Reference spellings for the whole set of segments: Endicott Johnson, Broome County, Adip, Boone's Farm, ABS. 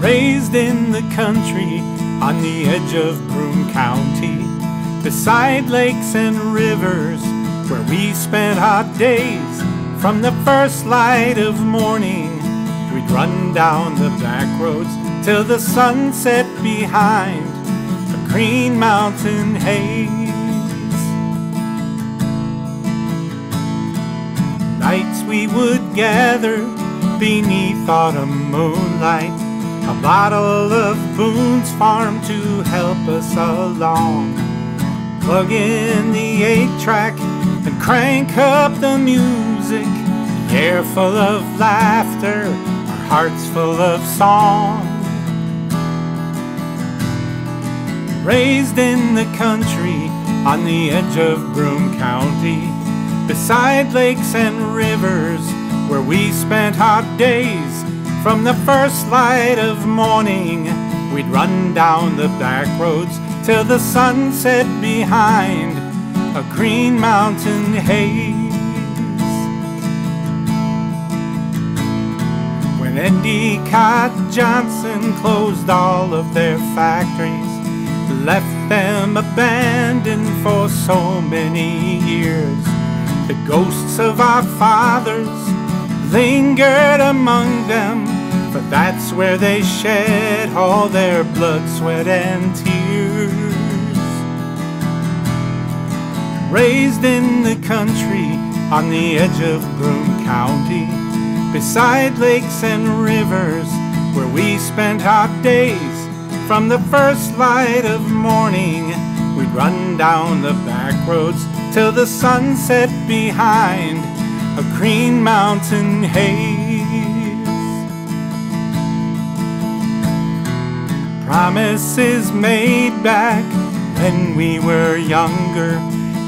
raised in the country on the edge of Broome County, beside lakes and rivers where we spent hot days. From the first light of morning, we'd run down the back roads till the sun set behind the green mountain haze. Nights we would gather beneath autumn moonlight, a bottle of Boone's Farm to help us along. Plug in the 8-track and crank up the music, the air full of laughter, our hearts full of song. Raised in the country on the edge of Broome County, beside lakes and rivers where we spent hot days. From the first light of morning, we'd run down the back roads till the sun set behind a green mountain haze. When Endicott Johnson closed all of their factories, left them abandoned for so many years, the ghosts of our fathers lingered among them, for that's where they shed all their blood, sweat, and tears. Raised in the country on the edge of Broome County, beside lakes and rivers where we spent hot days. From the first light of morning, we'd run down the back roads till the sun set behind a green mountain haze. Promises made back when we were younger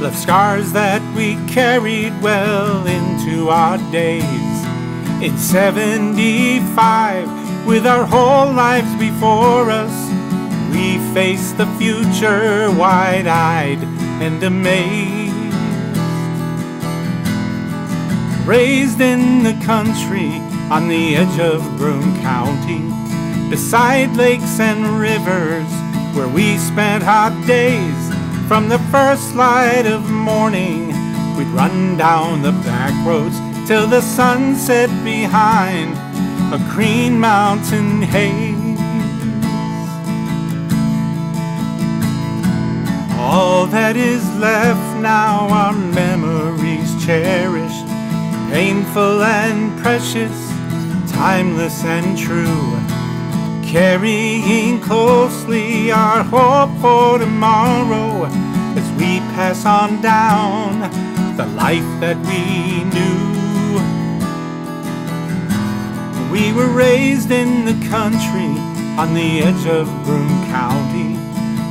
left scars that we carried well into our days. In 75, with our whole lives before us, we face the future wide-eyed and amazed. Raised in the country on the edge of Broome County, beside lakes and rivers where we spent hot days. From the first light of morning, we'd run down the back roads till the sun set behind a green mountain haze. All that is left now are memories cherished, painful and precious, timeless and true, carrying closely our hope for tomorrow as we pass on down the life that we knew. We were raised in the country on the edge of Broome County,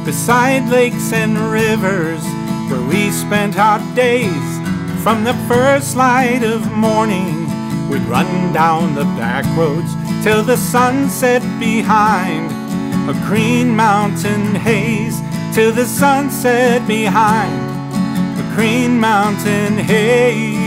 beside lakes and rivers where we spent hot days. From the first light of morning, we'd run down the back roads till the sun set behind a green mountain haze, till the sun set behind a green mountain haze.